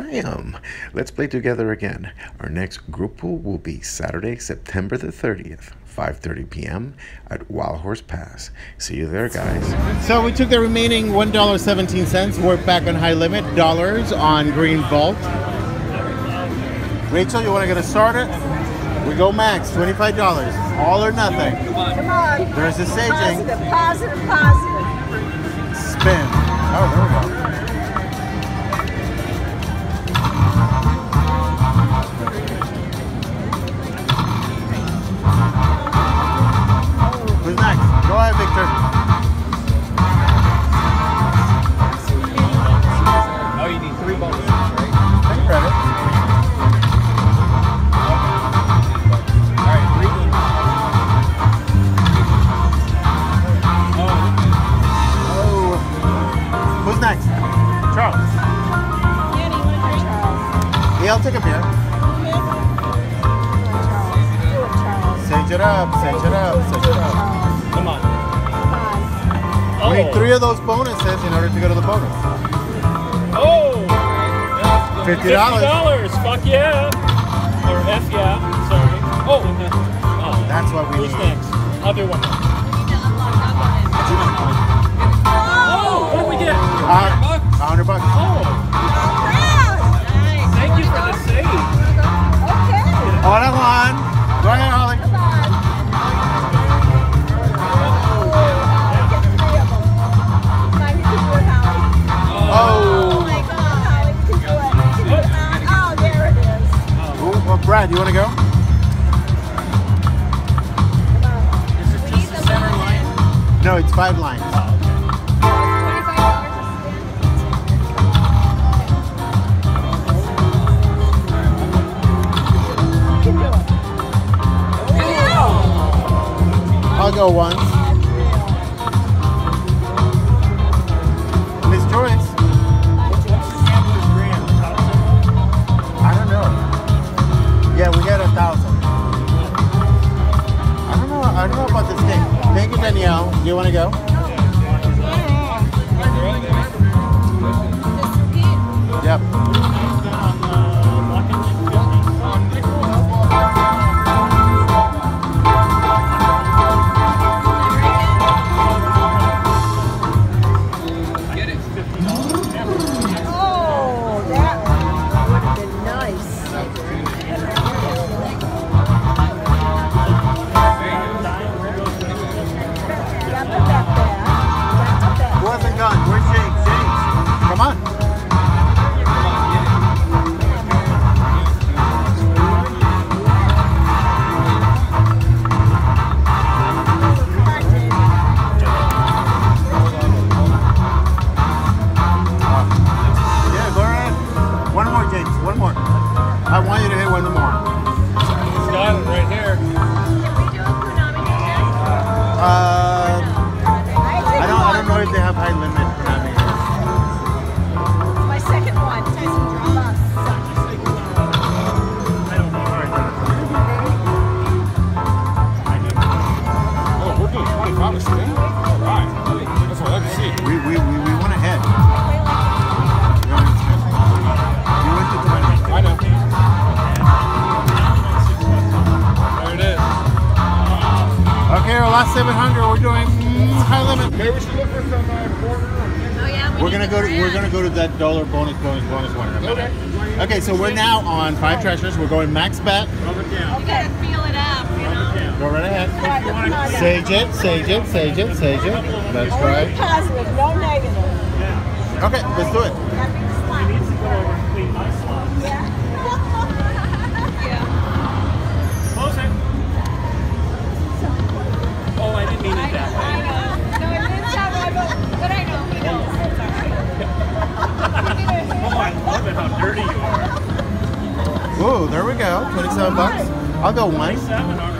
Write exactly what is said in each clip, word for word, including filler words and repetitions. Bam! Let's play together again. Our next group will be Saturday, September the thirtieth, five thirty p m at Wild Horse Pass. See you there, guys. So we took the remaining one dollar and seventeen cents. We're back on high limit dollars on Green Vault. Rachel, you want to get us started? We go max, twenty-five dollars. All or nothing. Come on. There's the saging. Positive, positive, positive. Spin. Oh, there we go. I'll take a beer. Sage it up, sage it up, sage it up. Come on. Oh. We need three of those bonuses in order to go to the bonus. Oh! fifty dollars. fifty dollars. Fuck yeah. Or F yeah. Sorry. Oh. oh. That's what we Who's need. Who's next? Other one. Oh! What did we get? one hundred bucks. one hundred bucks. Oh. Thank you for the save. Okay. One and one. Go ahead, Holly. Come on. Oh. Oh my God, Holly. Can you do it? Oh, there it is. Oh, well, Brad, you want to go? Is it just the center line? No, it's five lines. Oh. I'll go once. Miss Joyce. What's the sampler's grand? I don't know. Yeah, we got a thousand. I don't know. I don't know about this thing. Thank you, Danielle. Do you want to go? seven hundred. We're doing high limit. Maybe we should look for some uh, quarter. Oh yeah, we we're gonna go. To, we're gonna go to that dollar bonus, bonus, bonus one. Okay. Okay. So we're now on Five Treasures. We're going max bet. Down. You gotta feel it up. You know. Go right ahead. Sage it. Sage it. Sage it. Sage it. That's right. Only positive, no negative. Okay. Let's do it. Oh, there we go. Twenty-seven bucks. I'll go one. Twenty-seven, all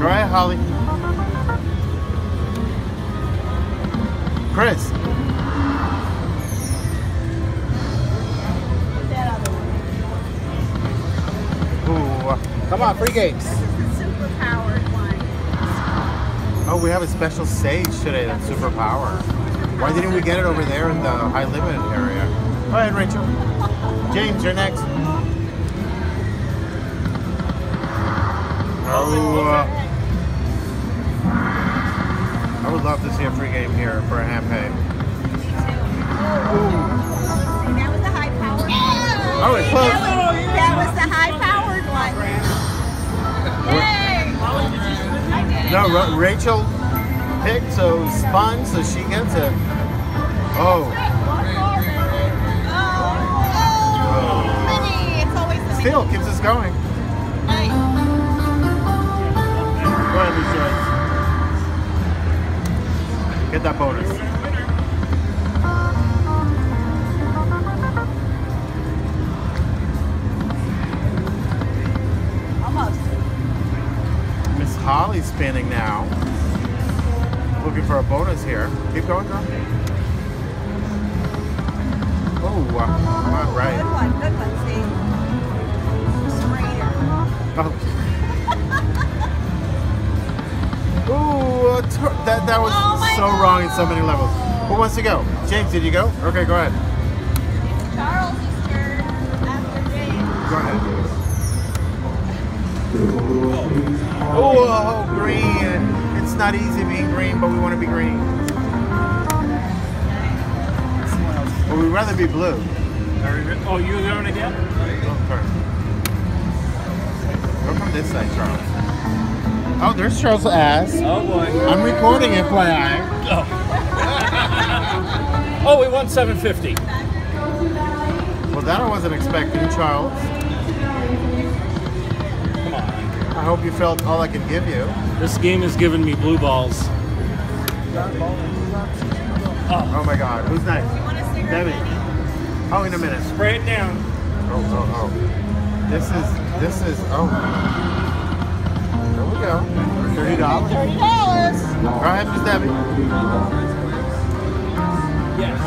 right. All right, Holly. Chris. Ooh, come on, free games. This is the super-powered one. Oh, we have a special sage today. That's super power. Why didn't we get it over there in the high limit area? All right, Rachel. James, you're next. Oh, uh, I would love to see a free game here for a hand pay. See, that was the high powered one. Oh, it's close. That was the high powered one. Yay! I did. No, Ra Rachel picked, so spun, so she gets it. Oh. Oh. Still keeps us going. Get that bonus. Almost. Miss Holly's spinning now. Looking for a bonus here. Keep going, girl. Oh, uh, all right. Good one, good one, see. Straighter. Oh. Ooh, that, that was oh so God. wrong in so many levels. Who wants to go? James, did you go? Okay, go ahead. It's Charles' turn after James. Go ahead. Oh, oh, green. It's not easy being green, but we want to be green. But we'd rather be blue. Oh, you're going again? Go from this side, Charles. Oh, there's Charles' ass. Oh, boy. I'm recording it, F Y I. Oh. Oh, we won seven fifty. Well, that I wasn't expecting, Charles. Come on. I hope you felt all I could give you. This game has given me blue balls. Oh, oh my God. Who's next? Debbie. Oh, in a minute. Spray it down. Oh, oh, oh. This is, this is, oh. There we go. thirty dollars. thirty dollars. All right, Miss Debbie. Yes.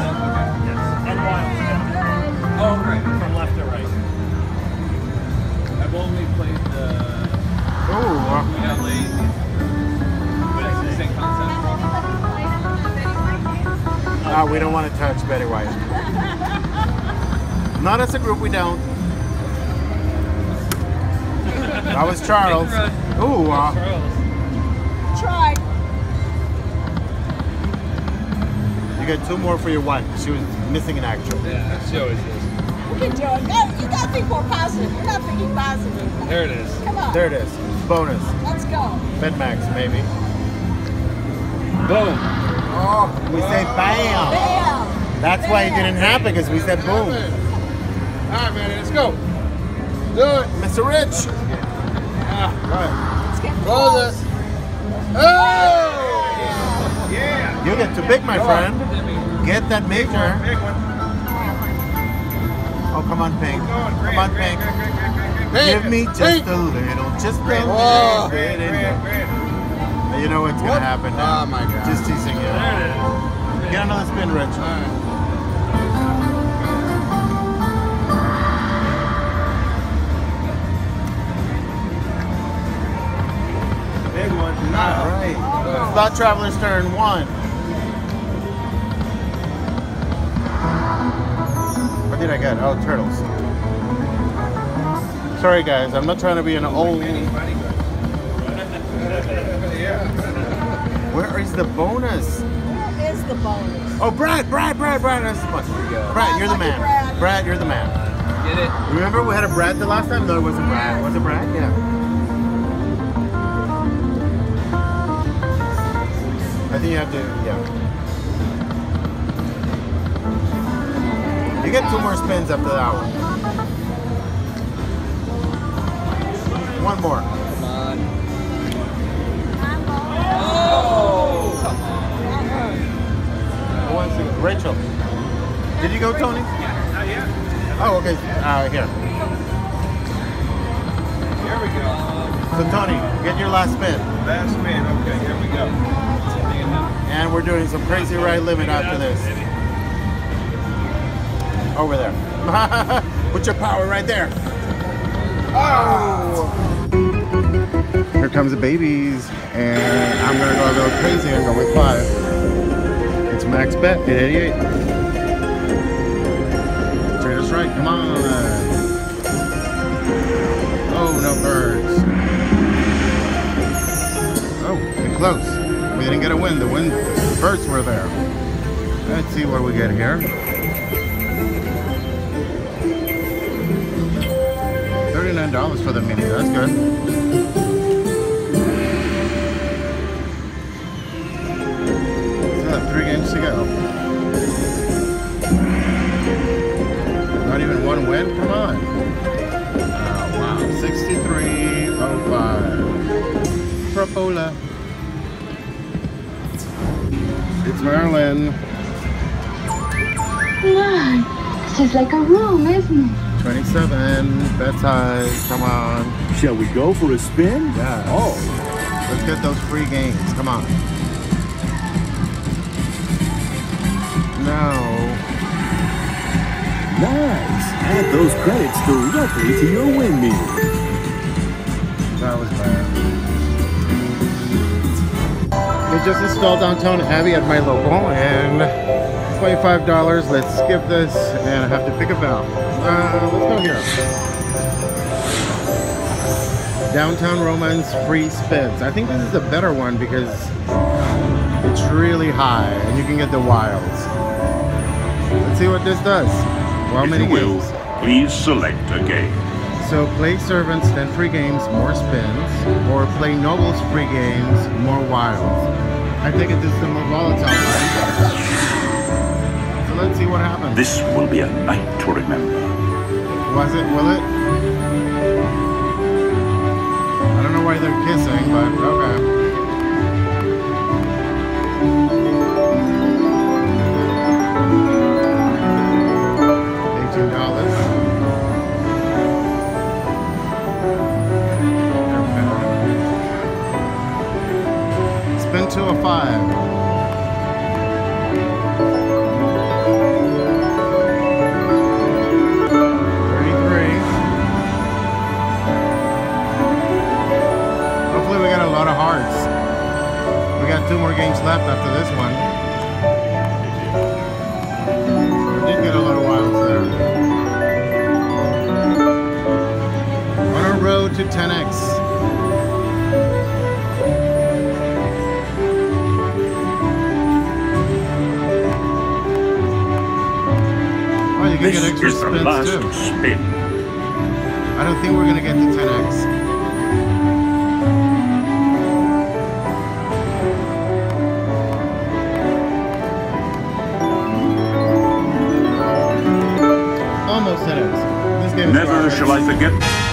Yes. And Wild. Oh, right. From left to right. I've only played the... Oh. Uh, we got late. But it's the same concept. Ah, we don't want to touch Betty White. Not as a group, we don't. That was Charles. Ooh, uh, try. You got two more for your wife. She was missing an actual. Yeah, she always is. Look at Joe. You got to think more positive. You're not thinking positive. There it is. Come on. There it is. Bonus. Let's go. Mid-max, maybe. Boom. Oh, we oh. say bam. Bam. That's bam. Why it didn't happen, because we said boom. All right, man, let's go. Do it, Mister Rich. Yeah. All right. Roll this. Oh! Yeah. You get too big, my friend. Get that major. Oh, come on, Pink. Come on, Pink. Give me just a little, just a little. You know what's gonna happen now. Oh my God. Just teasing you. Get another spin, Rich. All right. Alright. Oh. Thought Traveler's turn one. What did I get? Oh, turtles. Sorry guys, I'm not trying to be an old... Where is the bonus? Where is the bonus? Oh, Brad, Brad, Brad, Brad, that's the bonus. Brad, you're the man. Brad, you're the man. Get it? Remember we had a Brad the last time? No, it wasn't Brad. Was it Brad? Yeah. I think you have to, yeah. You get two more spins after that one. One more. Come on. Oh! Come on. One second. Rachel. Did you go, Tony? Yeah, not yet. Oh, okay. Uh, here. Here we go. So, Tony, get your last spin. Last spin. Okay, here we go. And we're doing some crazy right limit after this. Over there. Put your power right there. Oh! Here comes the babies. And I'm going to go a little crazy and go with five. It's max bet at eighty-eight. Treat us right, come on. Oh, no birds. Oh, been close. We didn't get a win. The wind, the birds were there. Let's see what we get here. thirty-nine dollars for the mini, that's good. Three games to go. Not even one win? Come on. Oh, wow. sixty-three oh five. Propola. It's Marilyn. Wow. This is like a room, isn't it? twenty-seven. That's high. Come on. Shall we go for a spin? Yeah. Oh. Let's get those free games. Come on. No. Nice. Add those credits directly to your win meter. That was bad. It just installed Downtown Abbey at my local, and twenty-five dollars. Let's skip this, and I have to pick a valve. Uh, let's go here. Downtown Romance free spins. I think this is a better one because it's really high, and you can get the wilds. Let's see what this does. Well, if many you will, games. Please select a game. So play servants, then free games, more spins, or play nobles, free games, more wilds. I think it is the more volatile one. So let's see what happens. This will be a night to remember. Was it? Will it? I don't know why they're kissing, but okay. Two or five. thirty-three. Hopefully we got a lot of hearts. We got two more games left after this one. We did get a lot of wilds there. On our road to ten X. This is the last too. spin. I don't think we're going to get to ten X. Almost ten X. This game is Never shall I forget.